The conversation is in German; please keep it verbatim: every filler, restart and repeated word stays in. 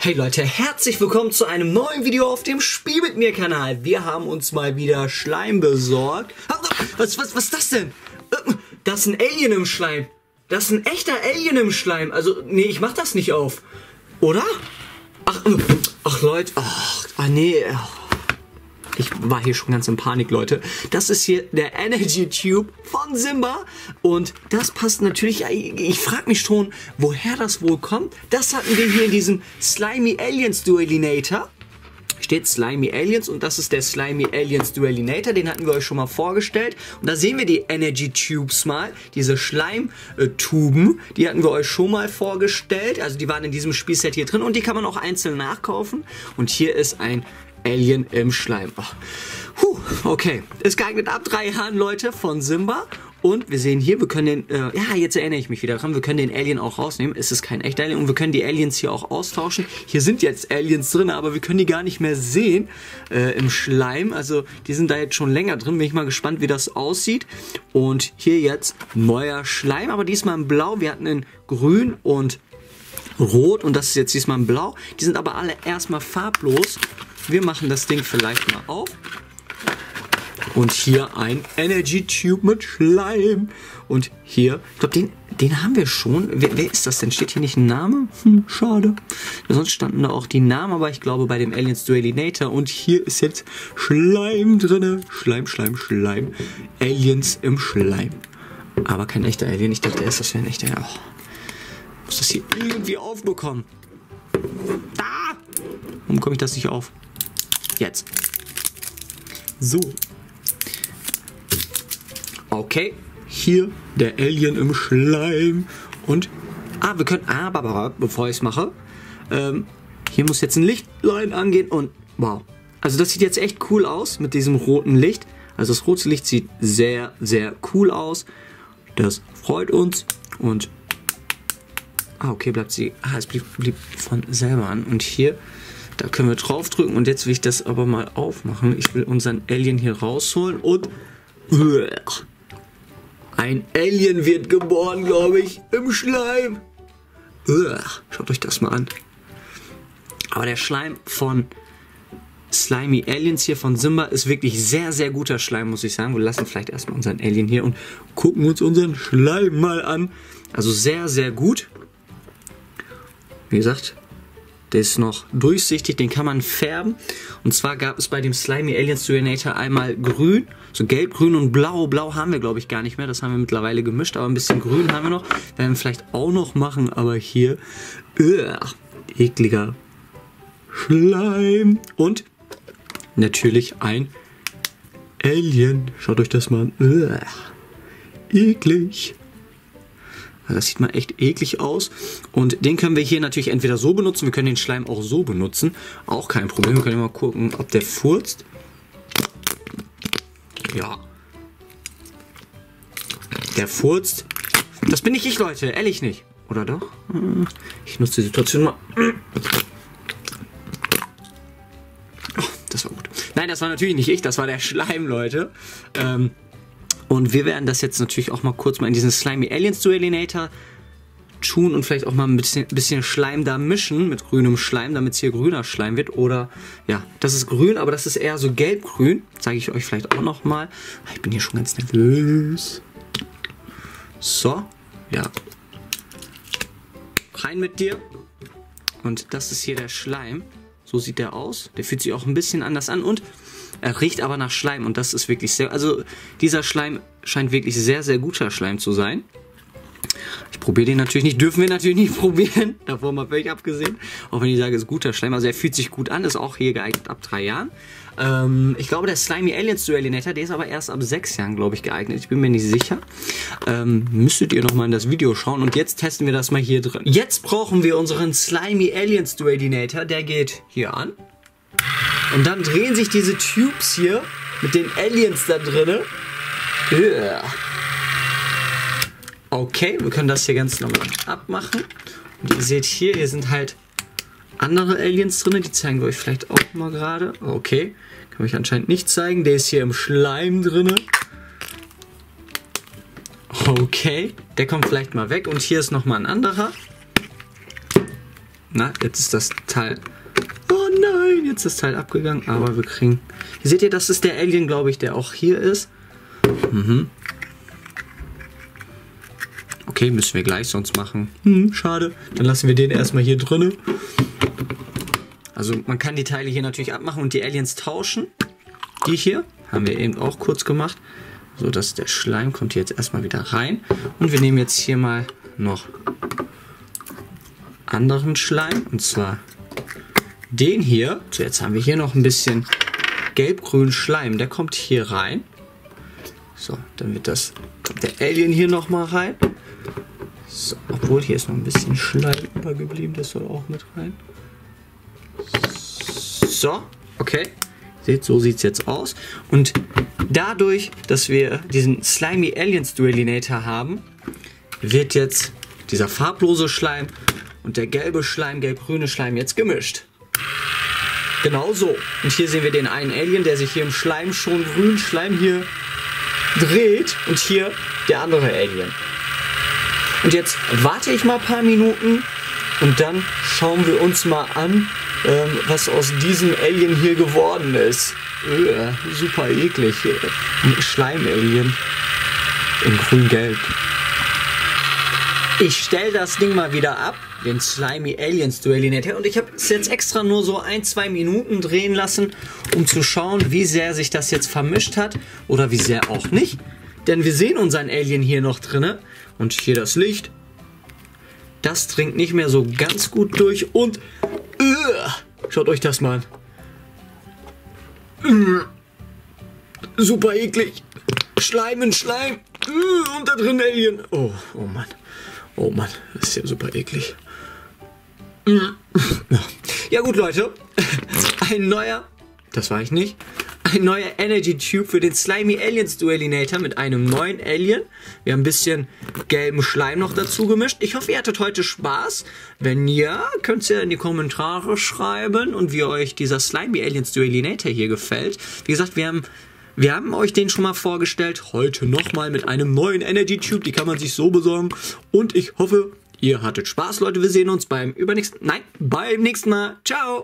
Hey Leute, herzlich willkommen zu einem neuen Video auf dem Spiel mit mir Kanal. Wir haben uns mal wieder Schleim besorgt. Was, was, was ist das denn? Das ist ein Alien im Schleim. Das ist ein echter Alien im Schleim. Also, nee, ich mach das nicht auf. Oder? Ach, ach Leute. Ach, ach nee. Ich war hier schon ganz in Panik, Leute. Das ist hier der Energy Tube von Simba. Und das passt natürlich. Ich frage mich schon, woher das wohl kommt. Das hatten wir hier in diesem Slimy Alyenz Dualynator. Steht Slimy Alyenz und das ist der Slimy Alyenz Dualynator. Den hatten wir euch schon mal vorgestellt. Und da sehen wir die Energy Tubes mal. Diese Schleimtuben. Die hatten wir euch schon mal vorgestellt. Also die waren in diesem Spielset hier drin. Und die kann man auch einzeln nachkaufen. Und hier ist ein Alien im Schleim. Puh, okay. Ist geeignet ab drei Jahren, Leute, von Simba. Und wir sehen hier, wir können den, äh, ja, jetzt erinnere ich mich wieder dran, wir können den Alien auch rausnehmen. Es ist kein echter Alien und wir können die Aliens hier auch austauschen. Hier sind jetzt Aliens drin, aber wir können die gar nicht mehr sehen äh, im Schleim. Also die sind da jetzt schon länger drin. Bin ich mal gespannt, wie das aussieht. Und hier jetzt neuer Schleim, aber diesmal in Blau. Wir hatten in Grün und Rot und das ist jetzt diesmal in Blau. Die sind aber alle erstmal farblos. Wir machen das Ding vielleicht mal auf. Und hier ein Energy Tube mit Schleim. Und hier, ich glaube, den, den haben wir schon. Wer, wer ist das denn? Steht hier nicht ein Name? Hm, schade. Sonst standen da auch die Namen, aber ich glaube bei dem Alyenz Dualynator. Und hier ist jetzt Schleim drin. Schleim, Schleim, Schleim. Aliens im Schleim. Aber kein echter Alien. Ich dachte erst, das wäre ein echter Alien. Oh, muss das hier irgendwie aufbekommen. Da! Warum komme ich das nicht auf? Jetzt. So. Okay. Hier der Alien im Schleim. Und. Ah, wir können. Ah, Barbara, bevor ich es mache. Ähm, hier muss jetzt ein Lichtlein angehen. Und. Wow. Also, das sieht jetzt echt cool aus mit diesem roten Licht. Also, das rote Licht sieht sehr, sehr cool aus. Das freut uns. Und. Ah, okay, bleibt sie. Ah, es blieb, blieb von selber an. Und hier. Da können wir drauf drücken und jetzt will ich das aber mal aufmachen. Ich will unseren Alien hier rausholen und ein Alien wird geboren, glaube ich, im Schleim. Schaut euch das mal an. Aber der Schleim von Slimy Alyenz hier von Simba ist wirklich sehr, sehr guter Schleim, muss ich sagen. Wir lassen vielleicht erstmal unseren Alien hier und gucken uns unseren Schleim mal an. Also sehr, sehr gut. Wie gesagt, der ist noch durchsichtig, den kann man färben. Und zwar gab es bei dem Slimy Alyenz Dualynator einmal grün, so gelb, grün und blau. Blau haben wir, glaube ich, gar nicht mehr. Das haben wir mittlerweile gemischt, aber ein bisschen grün haben wir noch. Werden wir vielleicht auch noch machen, aber hier, öh, ekliger Schleim. Und natürlich ein Alien. Schaut euch das mal an. Öh, eklig. Das sieht mal echt eklig aus. Und den können wir hier natürlich entweder so benutzen. Wir können den Schleim auch so benutzen. Auch kein Problem. Wir können mal gucken, ob der furzt. Ja. Der furzt. Das bin nicht ich, Leute. Ehrlich nicht. Oder doch? Ich nutze die Situation mal. Oh, das war gut. Nein, das war natürlich nicht ich. Das war der Schleim, Leute. Ähm... Und wir werden das jetzt natürlich auch mal kurz mal in diesen Slimy Alyenz Dualynator tun und vielleicht auch mal ein bisschen, bisschen Schleim da mischen mit grünem Schleim, damit es hier grüner Schleim wird. Oder, ja, das ist grün, aber das ist eher so gelbgrün. Zeige ich euch vielleicht auch nochmal. Ich bin hier schon ganz nervös. So, ja. Rein mit dir. Und das ist hier der Schleim. So sieht der aus. Der fühlt sich auch ein bisschen anders an und er riecht aber nach Schleim und das ist wirklich sehr... Also dieser Schleim scheint wirklich sehr, sehr guter Schleim zu sein. Ich probiere den natürlich nicht. Dürfen wir natürlich nicht probieren. Davon mal völlig abgesehen. Auch wenn ich sage, es ist guter Schleim. Also er fühlt sich gut an. Ist auch hier geeignet ab drei Jahren. Ähm, ich glaube, der Slimy Alyenz Dualynator, der ist aber erst ab sechs Jahren, glaube ich, geeignet. Ich bin mir nicht sicher. Ähm, müsstet ihr nochmal in das Video schauen. Und jetzt testen wir das mal hier drin. Jetzt brauchen wir unseren Slimy Alyenz Dualynator. Der geht hier an. Und dann drehen sich diese Tubes hier mit den Aliens da drin. Okay, wir können das hier ganz normal abmachen. Und ihr seht hier, hier sind halt andere Aliens drin. Die zeigen wir euch vielleicht auch mal gerade. Okay, kann ich anscheinend nicht zeigen. Der ist hier im Schleim drin. Okay, der kommt vielleicht mal weg. Und hier ist nochmal ein anderer. Na, jetzt ist das Teil... Oh nein, jetzt ist das Teil abgegangen. Aber wir kriegen... Hier seht ihr, das ist der Alien, glaube ich, der auch hier ist. Mhm. Okay, müssen wir gleich sonst machen. Hm, schade. Dann lassen wir den erstmal hier drinne. Also man kann die Teile hier natürlich abmachen und die Aliens tauschen. Die hier haben wir eben auch kurz gemacht. So, dass der Schleim kommt hier jetzt erstmal wieder rein. Und wir nehmen jetzt hier mal noch anderen Schleim. Und zwar den hier. So, jetzt haben wir hier noch ein bisschen gelb-grünen Schleim. Der kommt hier rein. So, dann wird das, kommt der Alien hier nochmal rein. So, obwohl hier ist noch ein bisschen Schleim übergeblieben. Das soll auch mit rein. So, okay. Seht, so sieht es jetzt aus. Und dadurch, dass wir diesen Slimy Alyenz Dualynator haben, wird jetzt dieser farblose Schleim und der gelbe Schleim, gelb-grüne Schleim jetzt gemischt. Genau so. Und hier sehen wir den einen Alien, der sich hier im Schleim schon grünen Schleim hier dreht. Und hier der andere Alien. Und jetzt warte ich mal ein paar Minuten und dann schauen wir uns mal an, Ähm, was aus diesem Alien hier geworden ist. Öh, super eklig. Ein Schleim-Alien. In grün-gelb. Ich stelle das Ding mal wieder ab. Den Slimy Alyenz Dualynator. Und ich habe es jetzt extra nur so ein, zwei Minuten drehen lassen, um zu schauen, wie sehr sich das jetzt vermischt hat. Oder wie sehr auch nicht. Denn wir sehen unseren Alien hier noch drinne. Und hier das Licht. Das dringt nicht mehr so ganz gut durch. Und... schaut euch das mal an. Super eklig. Schleim in Schleim. Und da drin Alien. Oh, oh Mann. Oh Mann, das ist ja super eklig. Ja gut, Leute. Ein neuer, das war ich nicht, ein neuer Energy Tube für den Slimy Alyenz Dualynator mit einem neuen Alien. Wir haben ein bisschen gelben Schleim noch dazu gemischt. Ich hoffe, ihr hattet heute Spaß. Wenn ja, könnt ihr in die Kommentare schreiben und wie euch dieser Slimy Alyenz Dualynator hier gefällt. Wie gesagt, wir haben, wir haben euch den schon mal vorgestellt. Heute nochmal mit einem neuen Energy Tube. Die kann man sich so besorgen. Und ich hoffe, ihr hattet Spaß, Leute. Wir sehen uns beim übernächsten, nein, beim nächsten Mal. Ciao!